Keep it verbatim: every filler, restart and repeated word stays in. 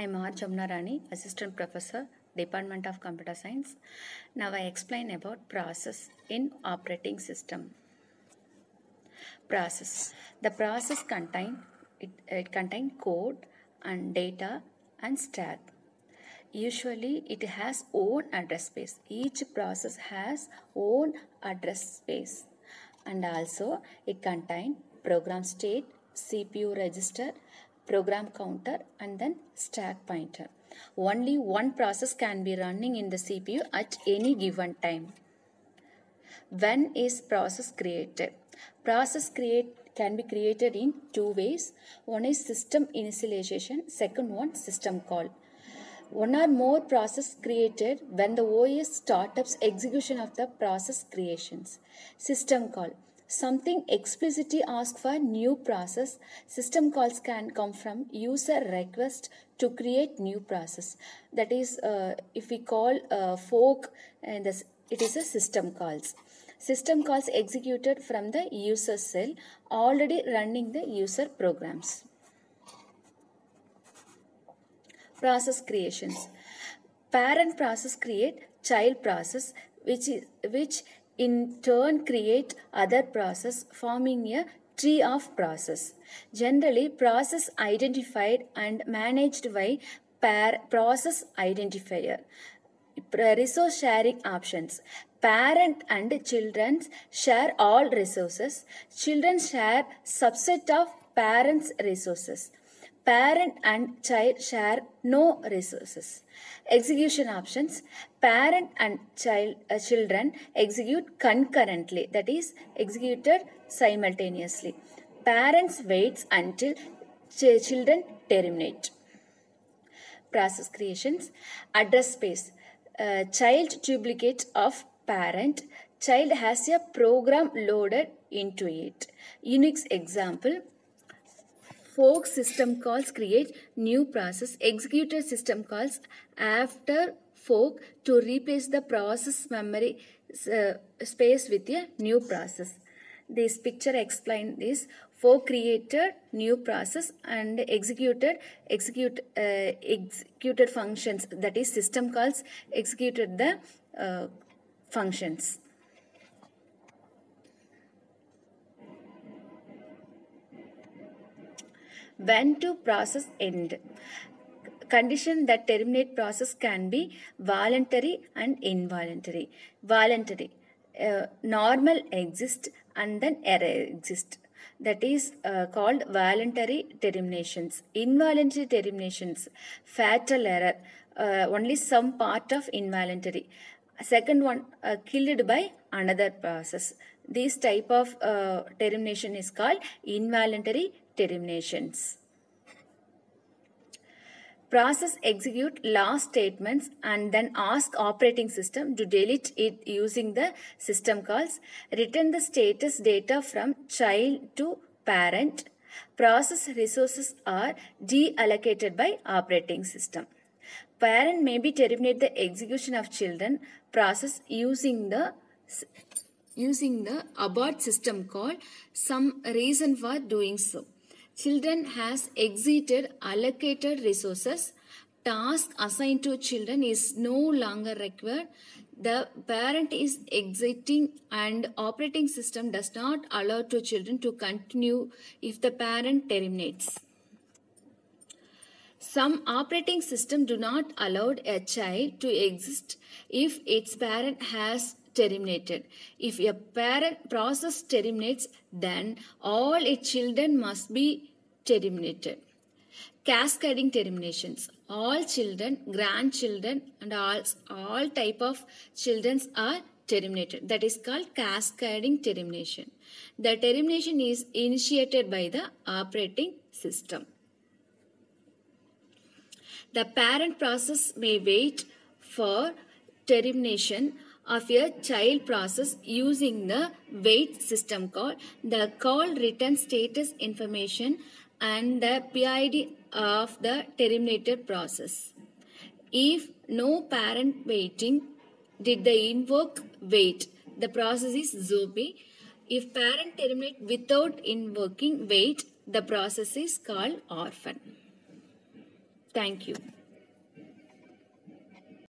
I am R. Jamunarani, Assistant Professor, Department of Computer Science. Now I explain about process in operating system. Process. The process contain it, it contain code and data and stack. Usually it has own address space. Each process has own address space, and also it contain program state, C P U register, program counter, and then stack pointer. Only one process can be running in the C P U at any given time. When is process created? Process create can be created in two ways. One is system initialization, second one system call. One or more process created when the O S startups execution of the process creations. System call. Something explicitly asks for new process. System calls can come from user request to create new process. That is, uh, if we call uh, fork, and this, it is a system calls. System calls executed from the user cell already running the user programs. Process creations. Parent process create child process, which is which. in turn create other process, forming a tree of process. Generally, process identified and managed by pair process identifier. Resource sharing options. Parent and children share all resources. Children share subset of parents' resources. Parent and child share no resources. Execution options. Parent and child uh, children execute concurrently, that is executed simultaneously. Parents waits until ch children terminate. Process creations. Address space. Uh, child duplicate of parent. Child has a program loaded into it. Unix example. Fork system calls create new process. Executed system calls after fork to replace the process memory uh, space with a new process. This picture explains this. Fork created new process and executed execute uh, executed functions, that is system calls executed the uh, functions. When to process end. Condition that terminate process can be voluntary and involuntary. Voluntary. Uh, normal exists and then error exists. That is uh, called voluntary terminations. Involuntary terminations. Fatal error. Uh, only some part of involuntary. Second one, uh, killed by another process. This type of uh, termination is called involuntary terminations. Process execute last statements and then ask operating system to delete it using the system calls. Return the status data from child to parent. Process resources are deallocated by operating system. Parent may be terminate the execution of children process using the using the abort system call. Some reason for doing so. Children has exited allocated resources. Task assigned to children is no longer required. The parent is exiting and operating system does not allow to children to continue if the parent terminates. Some operating system do not allow a child to exist if its parent has terminated. If a parent process terminates, then all its children must be terminated. Cascading terminations. All children, grandchildren, and all, all type of children are terminated. That is called cascading termination. The termination is initiated by the operating system. The parent process may wait for termination of a child process using the wait system call. The call returns status information and the P I D of the terminated process. If no parent waiting did the invoke wait, the process is zombie. If parent terminate without invoking wait, the process is called orphan. Thank you.